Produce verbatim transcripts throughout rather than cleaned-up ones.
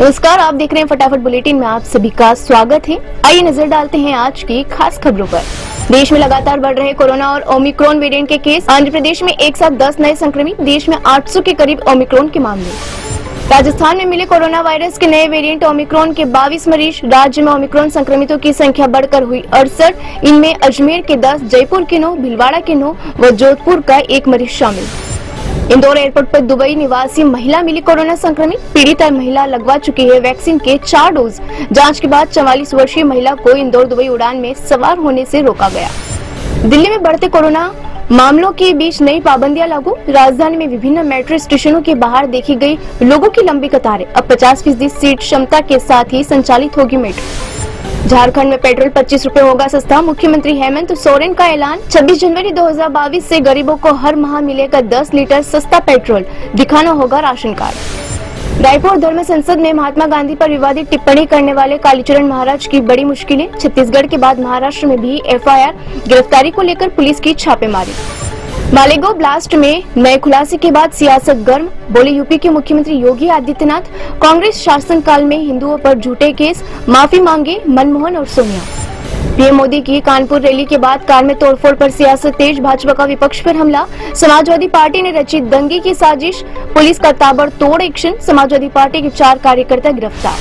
नमस्कार, आप देख रहे हैं फटाफट बुलेटिन में आप सभी का स्वागत है। आइए नजर डालते हैं आज की खास खबरों पर। देश में लगातार बढ़ रहे कोरोना और ओमिक्रॉन वेरिएंट के केस। आंध्र प्रदेश में एक साथ दस नए संक्रमित, देश में आठ सौ के करीब ओमिक्रॉन के मामले। राजस्थान में मिले कोरोना वायरस के नए वेरिएंट ओमिक्रॉन के बाईस मरीज। राज्य में ओमिक्रॉन संक्रमितों की संख्या बढ़कर हुई अड़सठ। इनमें अजमेर के दस, जयपुर के नौ, भीलवाड़ा के नौ व जोधपुर का एक मरीज शामिल। इंदौर एयरपोर्ट पर दुबई निवासी महिला मिली कोरोना संक्रमित। पीड़ित महिला लगवा चुकी है वैक्सीन के चार डोज। जांच के बाद चवालीस वर्षीय महिला को इंदौर दुबई उड़ान में सवार होने से रोका गया। दिल्ली में बढ़ते कोरोना मामलों के बीच नई पाबंदियां लागू। राजधानी में विभिन्न मेट्रो स्टेशनों के बाहर देखी गई लोगों की लंबी कतारें। अब पचास फीसदी सीट क्षमता के साथ ही संचालित होगी मेट्रो। झारखंड में पेट्रोल पच्चीस रुपए होगा सस्ता, मुख्यमंत्री हेमंत सोरेन का ऐलान। छब्बीस जनवरी दो हज़ार बाईस से गरीबों को हर माह मिलेगा दस लीटर सस्ता पेट्रोल, दिखाना होगा राशन कार्ड। रायपुर धर्म संसद में महात्मा गांधी पर विवादित टिप्पणी करने वाले कालीचरण महाराज की बड़ी मुश्किलें। छत्तीसगढ़ के बाद महाराष्ट्र में भी एफ आई आर, गिरफ्तारी को लेकर पुलिस की छापेमारी। मालेगांव ब्लास्ट में नए खुलासे के बाद सियासत गर्म, बोले यूपी के मुख्यमंत्री योगी आदित्यनाथ। कांग्रेस शासनकाल में हिंदुओं पर झूठे केस, माफी मांगे मनमोहन और सोनिया। पीएम मोदी की कानपुर रैली के बाद कार में तोड़फोड़ पर सियासत तेज, भाजपा का विपक्ष पर हमला। समाजवादी पार्टी ने रची दंगे की साजिश, पुलिस का ताबड़तोड़ एक्शन, समाजवादी पार्टी के चार कार्यकर्ता गिरफ्तार।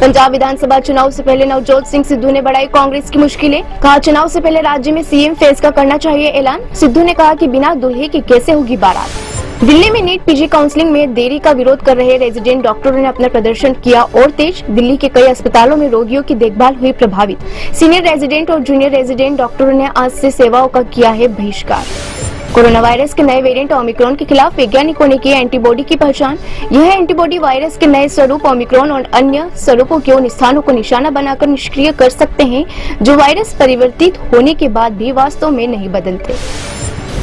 पंजाब विधानसभा चुनाव से पहले नवजोत सिंह सिद्धू ने बढ़ाई कांग्रेस की मुश्किलें। कहा चुनाव से पहले राज्य में सीएम फेस का करना चाहिए ऐलान। सिद्धू ने कहा कि बिना दूल्हे की कैसे होगी बारात। दिल्ली में नीट पीजी काउंसलिंग में देरी का विरोध कर रहे रेजिडेंट डॉक्टरों ने अपना प्रदर्शन किया और तेज। दिल्ली के कई अस्पतालों में रोगियों की देखभाल हुई प्रभावित। सीनियर रेजिडेंट और जूनियर रेजिडेंट डॉक्टरों ने आज से सेवाओं का किया है बहिष्कार। कोरोना वायरस के नए वेरिएंट ओमिक्रॉन के खिलाफ वैज्ञानिकों ने की एंटीबॉडी की पहचान। यह एंटीबॉडी वायरस के नए स्वरूप ओमिक्रॉन और अन्य स्वरूपों के उन स्थानों को निशाना बनाकर निष्क्रिय कर सकते हैं जो वायरस परिवर्तित होने के बाद भी वास्तव में नहीं बदलते।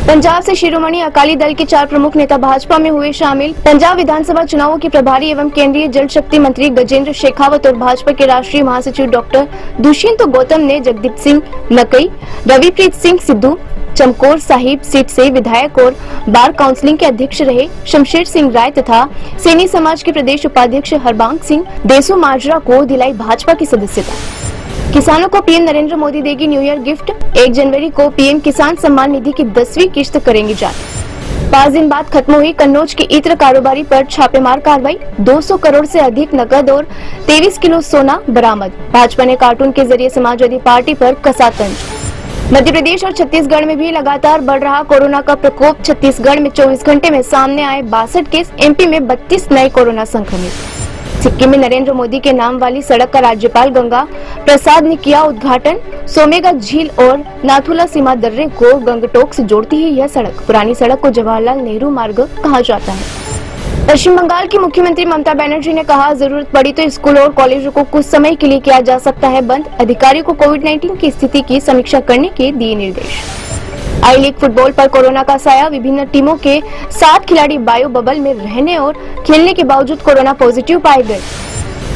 पंजाब से शिरोमणि अकाली दल के चार प्रमुख नेता भाजपा में हुए शामिल। पंजाब विधानसभा चुनावों के प्रभारी एवं केंद्रीय जल शक्ति मंत्री गजेंद्र शेखावत और भाजपा के राष्ट्रीय महासचिव डॉक्टर दुष्यंत गौतम ने जगदीप सिंह नकई, रविप्रीत सिंह सिद्धू चमकौर साहिब सीट से विधायक और बार काउंसिलिंग के अध्यक्ष रहे शमशेर सिंह राय तथा सैनी समाज के प्रदेश उपाध्यक्ष हरबांग सिंह देसू माजरा को दिलाई भाजपा की सदस्यता। किसानों को पीएम नरेंद्र मोदी देगी न्यू ईयर गिफ्ट। एक जनवरी को पीएम किसान सम्मान निधि की दसवीं किश्त करेंगे जारी। पाँच दिन बाद खत्म हुई कन्नौज के इत्र कारोबारी पर छापेमार कार्रवाई। दो सौ करोड़ से अधिक नकद और तेईस किलो सोना बरामद। भाजपा ने कार्टून के जरिए समाजवादी पार्टी पर कसा तंज। मध्य प्रदेश और छत्तीसगढ़ में भी लगातार बढ़ रहा कोरोना का प्रकोप। छत्तीसगढ़ में चौबीस घंटे में सामने आए बासठ केस। एमपी में बत्तीस नए कोरोना संक्रमित। सिक्किम में नरेंद्र मोदी के नाम वाली सड़क का राज्यपाल गंगा प्रसाद ने किया उद्घाटन। सोमेगा झील और नाथुला सीमा दर्रे को गंगटोक से जोड़ती है यह सड़क। पुरानी सड़क को जवाहरलाल नेहरू मार्ग कहा जाता है। पश्चिम बंगाल की मुख्यमंत्री ममता बैनर्जी ने कहा जरूरत पड़ी तो स्कूल और कॉलेजों को कुछ समय के लिए किया जा सकता है बंद। अधिकारियों को कोविड उन्नीस की स्थिति की समीक्षा करने के दिए निर्देश। आई लीग फुटबॉल पर कोरोना का साया। विभिन्न टीमों के सात खिलाड़ी बायो बबल में रहने और खेलने के बावजूद कोरोना पॉजिटिव पाए गए।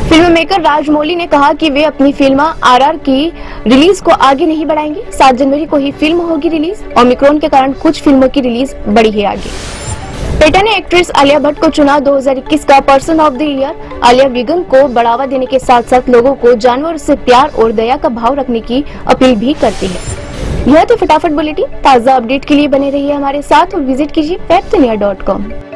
फिल्म मेकर राजमौली ने कहा कि वे अपनी फिल्म आर आर की रिलीज को आगे नहीं बढ़ाएंगे। सात जनवरी को ही फिल्म होगी रिलीज। ओमिक्रॉन के कारण कुछ फिल्मों की रिलीज बढ़ी है आगे। पेटा ने एक्ट्रेस आलिया भट्ट को चुना दो हज़ार इक्कीस का person of the year. Alia vegan को बढ़ावा देने के साथ साथ लोगों को जानवरों से प्यार और दया का भाव रखने की अपील भी करती है। यह तो फटाफट बुलेटिन। ताज़ा अपडेट के लिए बने रहिए हमारे साथ और विजिट कीजिए पेट्टनिया डॉट कॉम।